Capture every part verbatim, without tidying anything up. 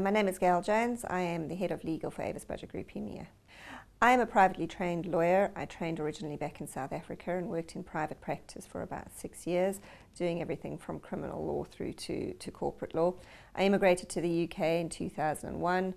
Hi, my name is Gail Jones. I am the head of legal for Avis Budget Group E M E A. I am a privately trained lawyer. I trained originally back in South Africa and worked in private practice for about six years, doing everything from criminal law through to, to corporate law. I immigrated to the U K in two thousand one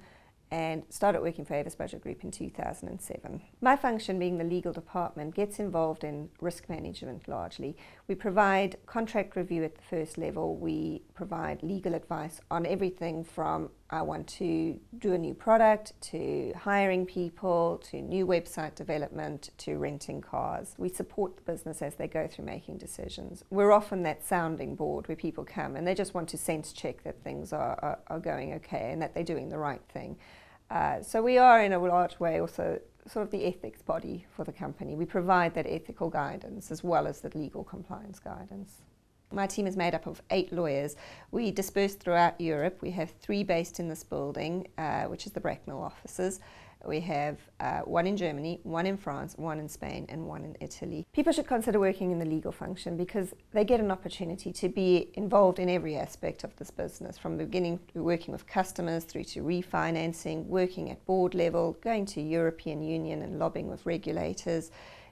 and started working for Avis Budget Group in two thousand seven. My function, being the legal department, gets involved in risk management largely. We provide contract review at the first level. We provide legal advice on everything from I want to do a new product, to hiring people, to new website development, to renting cars. We support the business as they go through making decisions. We're often that sounding board where people come and they just want to sense check that things are, are, are going okay and that they're doing the right thing. Uh, so we are, in a large way, also sort of the ethics body for the company. We provide that ethical guidance as well as the legal compliance guidance. My team is made up of eight lawyers. We disperse throughout Europe. We have three based in this building, uh, which is the Bracknell offices. We have uh, one in Germany, one in France, one in Spain, and one in Italy. People should consider working in the legal function because they get an opportunity to be involved in every aspect of this business, from the beginning through working with customers, through to refinancing, working at board level, going to European Union and lobbying with regulators.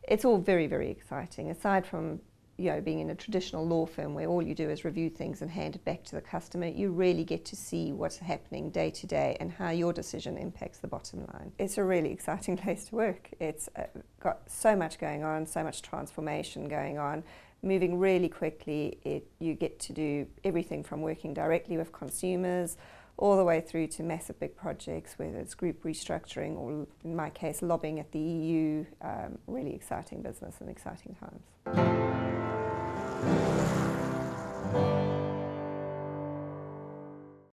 It's all very, very exciting, aside from you know, being in a traditional law firm where all you do is review things and hand it back to the customer. You really get to see what's happening day to day and how your decision impacts the bottom line. It's a really exciting place to work. It's uh, got so much going on, so much transformation going on, moving really quickly. It, you get to do everything from working directly with consumers all the way through to massive big projects, whether it's group restructuring or, in my case, lobbying at the E U. Um, really exciting business and exciting times. Thank you.